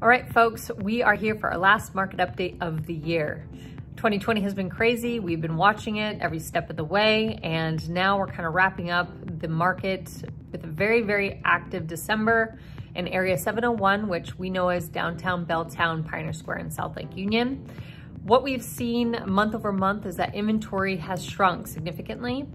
All right, folks, we are here for our last market update of the year. 2020 has been crazy. We've been watching it every step of the way, and now we're kind of wrapping up the market with a very, very active December in Area 701, which we know as Downtown, Belltown, Pioneer Square, and South Lake Union. What we've seen month over month is that inventory has shrunk significantly.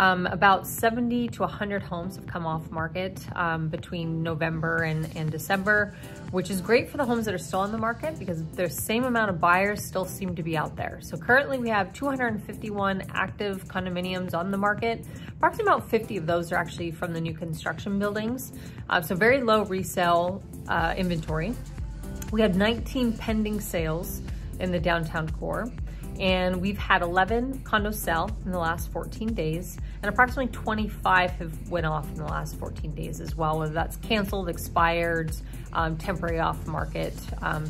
About 70 to 100 homes have come off market between November and December, which is great for the homes that are still on the market because the same amount of buyers still seem to be out there. So currently we have 251 active condominiums on the market. Approximately about 50 of those are actually from the new construction buildings. So very low resale inventory. We have 19 pending sales in the downtown core, and we've had 11 condos sell in the last 14 days, and approximately 25 have went off in the last 14 days as well, whether that's canceled, expired, temporary off market,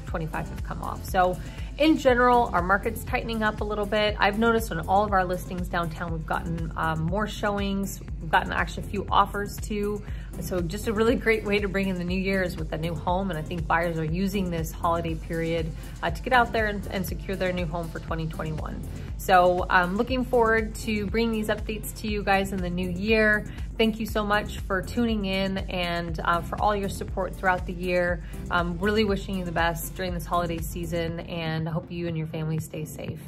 25 have come off. So in general, our market's tightening up a little bit. I've noticed on all of our listings downtown, we've gotten more showings, we've gotten actually a few offers too. So just a really great way to bring in the new year is with a new home. And I think buyers are using this holiday period to get out there and secure their new home for 2021. So I'm looking forward to bringing these updates to you guys in the new year. Thank you so much for tuning in and for all your support throughout the year. I'm really wishing you the best during this holiday season, and I hope you and your family stay safe.